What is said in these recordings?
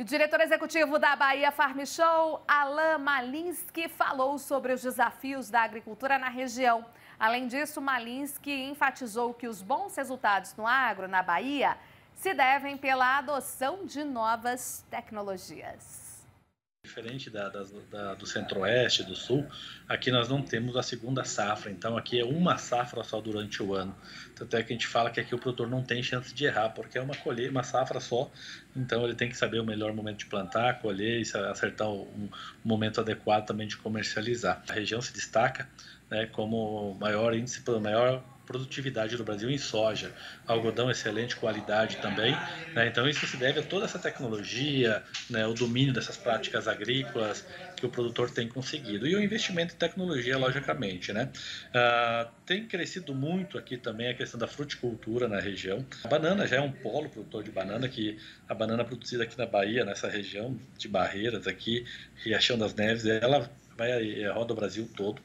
E o diretor executivo da Bahia Farm Show, Alan Malinski, falou sobre os desafios da agricultura na região. Além disso, Malinski enfatizou que os bons resultados no agro na Bahia se devem pela adoção de novas tecnologias. Diferente do centro-oeste, do sul, aqui nós não temos a segunda safra, então aqui é uma safra só durante o ano. Tanto é que a gente fala que aqui o produtor não tem chance de errar, porque é uma safra só, então ele tem que saber o melhor momento de plantar, colher e acertar um momento adequado também de comercializar. A região se destaca, né, como maior índice, maior produtividade do Brasil em soja, algodão excelente qualidade também, né? Então isso se deve a toda essa tecnologia, né, o domínio dessas práticas agrícolas que o produtor tem conseguido e o investimento em tecnologia, logicamente, né? Tem crescido muito aqui também a questão da fruticultura na região. A banana já é um polo produtor de banana, que a banana produzida aqui na Bahia, nessa região de Barreiras aqui, Riachão das Neves, ela roda o Brasil todo.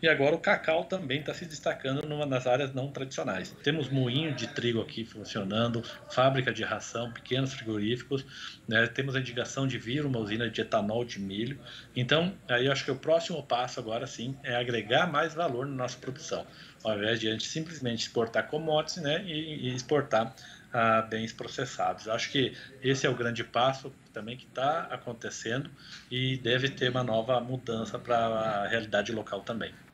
E agora o cacau também está se destacando nas áreas não tradicionais. Temos moinho de trigo aqui funcionando, fábrica de ração, pequenos frigoríficos, né? Temos a indicação de vir uma usina de etanol de milho. Então, aí eu acho que o próximo passo agora sim é agregar mais valor na nossa produção, ao invés de a gente simplesmente exportar commodities, né, e exportar bens processados. Acho que esse é o grande passo também que está acontecendo e deve ter uma nova mudança para a realidade local também.